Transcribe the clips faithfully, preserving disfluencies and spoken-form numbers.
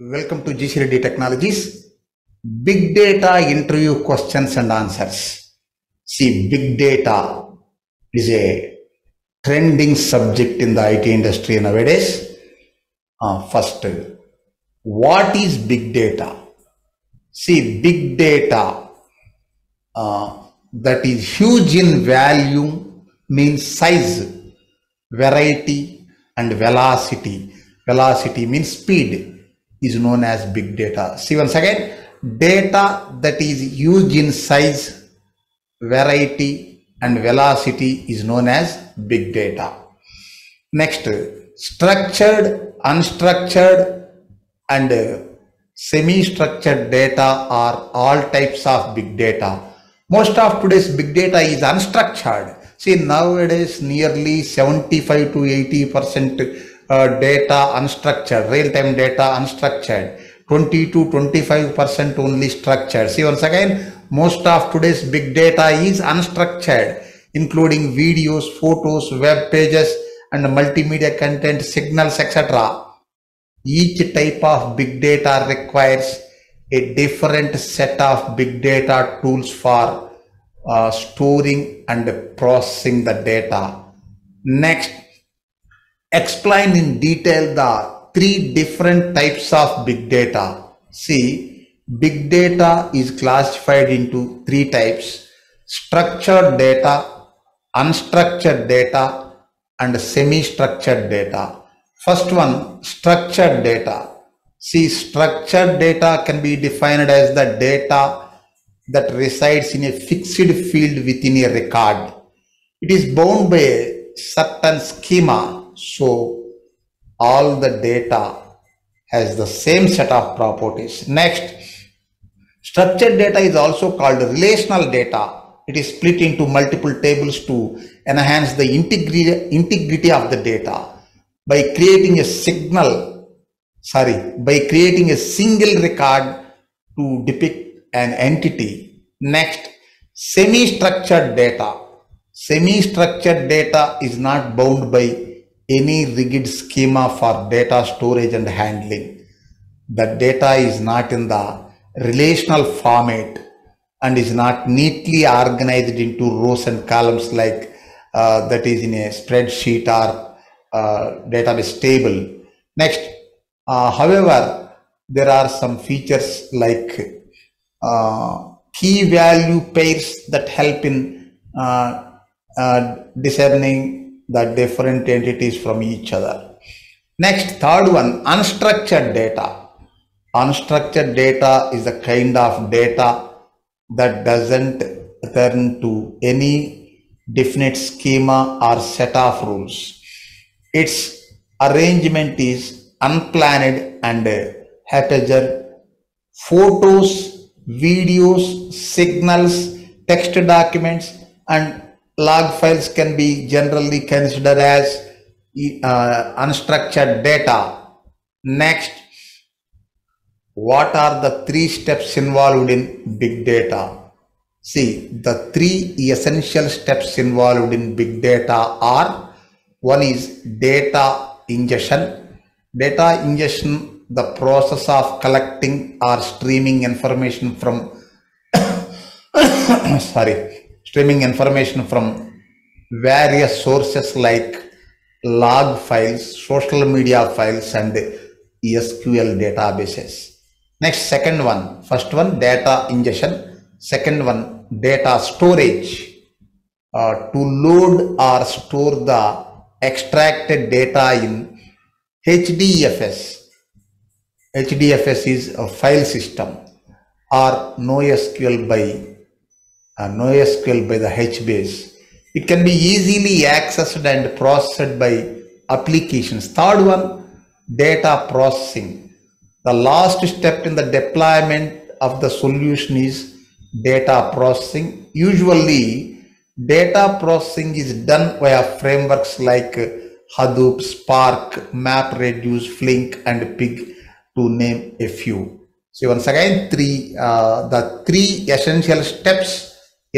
Welcome to G C Reddy Technologies. Big data interview questions and answers. See, big data is a trending subject in the I T industry nowadays. Uh, first, what is big data? See, big data uh, that is huge in value means size, variety, and velocity. Velocity means speed. Is known as big data. See, once again, data that is huge in size, variety, and velocity is known as big data. Next, structured, unstructured, and semi-structured data are all types of big data. Most of today's big data is unstructured. See, nowadays nearly seventy-five to eighty percent Uh, data unstructured, real-time data unstructured, twenty to twenty-five percent only structured. See, once again, most of today's big data is unstructured, including videos, photos, web pages, and multimedia content, signals, et cetera. Each type of big data requires a different set of big data tools for uh, storing and processing the data. Next, explain in detail the three different types of big data. See, big data is classified into three types: structured data, unstructured data, and semi-structured data. First one, structured data. See, structured data can be defined as the data that resides in a fixed field within a record. It is bound by a certain schema. So, all the data has the same set of properties. Next, structured data is also called relational data. It is split into multiple tables to enhance the integrity of the data. By creating a signal, sorry, by creating a single record to depict an entity. Next, semi-structured data. Semi-structured data is not bound by any rigid schema for data storage and handling. The data is not in the relational format and is not neatly organized into rows and columns like uh, that is in a spreadsheet or uh, database table. Next, uh, however, there are some features like uh, key value pairs that help in uh, uh, discerning the different entities from each other. Next, third one, unstructured data. Unstructured data is the kind of data that doesn't return to any definite schema or set of rules. Its arrangement is unplanned and haphazard. Photos, videos, signals, text documents, and log files can be generally considered as uh, unstructured data. Next, what are the three steps involved in big data? See, the three essential steps involved in big data are: one is data ingestion. Data ingestion, the process of collecting or streaming information from sorry. Streaming information from various sources like log files, social media files, and S Q L databases. Next, second one, first one, data ingestion. Second one, data storage. Uh, to load or store the extracted data in H D F S. H D F S is a file system, or NoSQL by Uh, NoSQL by the HBase. It can be easily accessed and processed by applications. Third one, data processing. The last step in the deployment of the solution is data processing. Usually, data processing is done via frameworks like Hadoop, Spark, MapReduce, Flink, and Pig, to name a few. So once again, three uh, the three essential steps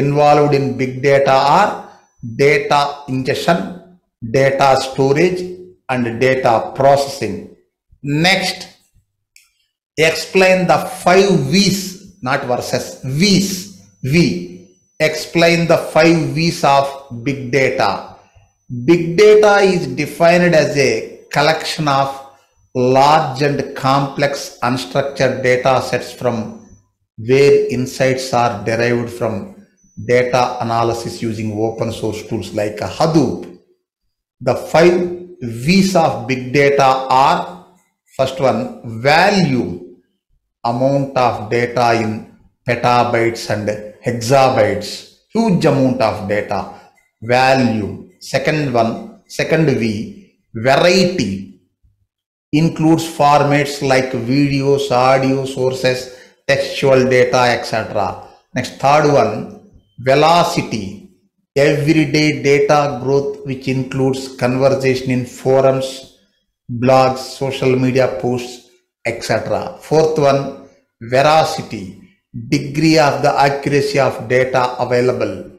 involved in big data are data ingestion, data storage, and data processing. Next, Explain the five V's, not versus, V's, V. Explain the five V's of big data. Big data is defined as a collection of large and complex unstructured data sets from where insights are derived from data analysis using open source tools like Hadoop. The five V's of big data are: first one, value, amount of data in petabytes and hexabytes, huge amount of data, value. Second one, second V, variety, includes formats like videos, audio sources, textual data, et cetera. Next, third one, velocity, everyday data growth, which includes conversation in forums, blogs, social media posts, et cetera. Fourth one, veracity, degree of the accuracy of data available.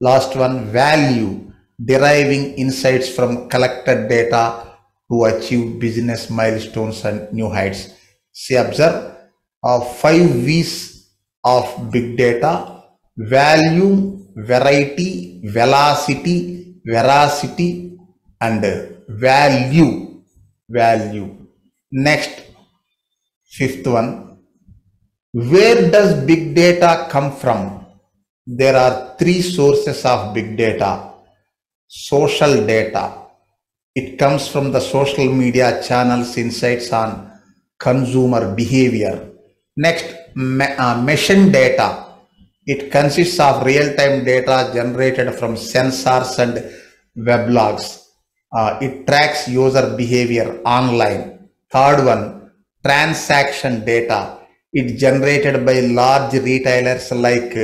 Last one, value, deriving insights from collected data to achieve business milestones and new heights. See, observe uh, five V's of big data: value, variety, velocity, veracity, and value. Value. Next, fifth one, where does big data come from? There are three sources of big data. Social data, it comes from the social media channels, insights on consumer behavior. Next, me uh, machine data. It consists of real-time data generated from sensors and weblogs. Uh, it tracks user behavior online. Third one, transaction data. It's generated by large retailers like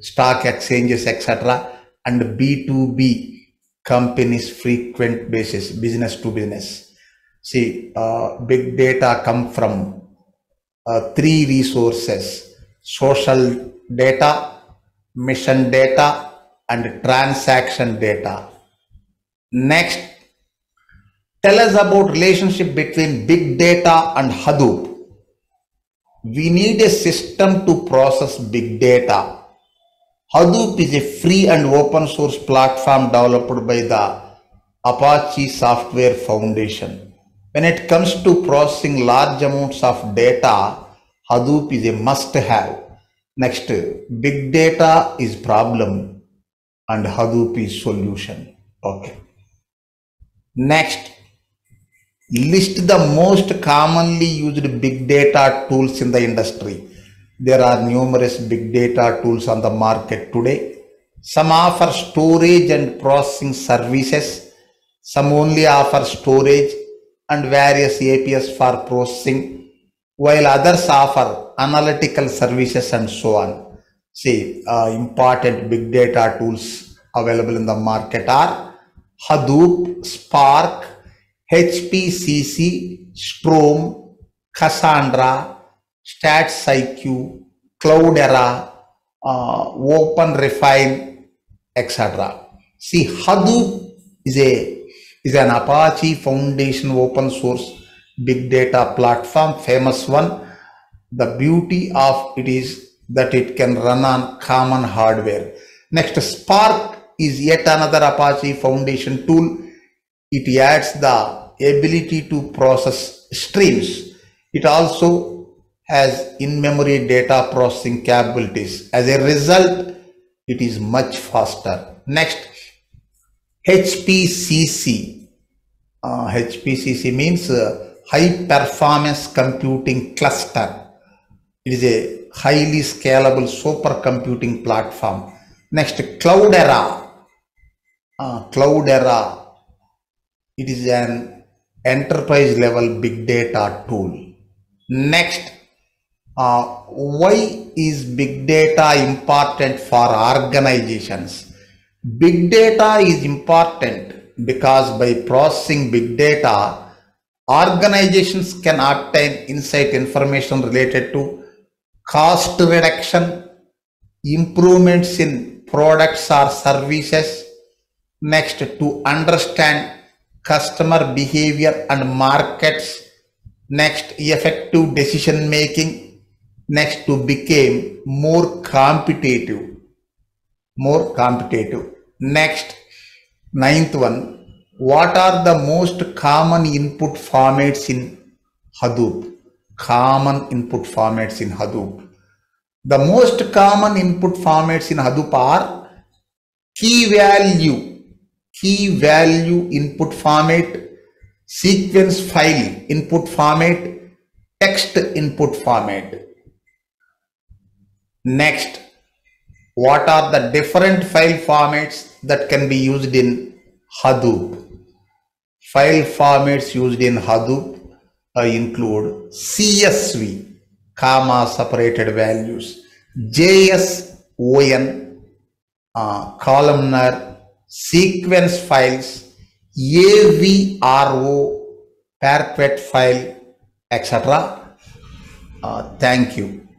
stock exchanges, et cetera, and B two B companies frequent basis, business to business. See, uh, big data come from uh, three resources: social data, mission data, and transaction data. Next, tell us about relationship between big data and Hadoop. We need a system to process big data. Hadoop is a free and open source platform developed by the Apache Software Foundation. When it comes to processing large amounts of data, Hadoop is a must-have. Next, big data is problem and Hadoop is solution. Okay. Next, list the most commonly used big data tools in the industry. There are numerous big data tools on the market today. Some offer storage and processing services. Some only offer storage and various A P Is for processing, while others offer analytical services and so on. See, uh, important big data tools available in the market are Hadoop, Spark, H P C C, Storm, Cassandra, StatsIQ, Cloudera, uh, OpenRefine, et cetera. See, Hadoop is a is an Apache Foundation open source big data platform, famous one. The beauty of it is that it can run on common hardware. Next, Spark is yet another Apache Foundation tool. It adds the ability to process streams. It also has in-memory data processing capabilities. As a result, it is much faster. Next, H P C C. Uh, H P C C means uh, High Performance Computing Cluster. It is a highly scalable supercomputing platform. Next, Cloudera. Uh, Cloudera. It is an enterprise level big data tool. Next, uh, why is big data important for organizations? Big data is important because by processing big data, organizations can obtain insight information related to cost reduction, improvements in products or services. Next, to understand customer behavior and markets next effective decision making, next to became more competitive, more competitive. Next, ninth one, what are the most common input formats in Hadoop? Common input formats in Hadoop. The most common input formats in Hadoop are key value, key value input format, sequence file input format, text input format. Next, what are the different file formats that can be used in Hadoop? File formats used in Hadoop uh, include C S V, comma separated values, JSON, uh, columnar, sequence files, A V R O, parquet file, et cetera. Uh, thank you.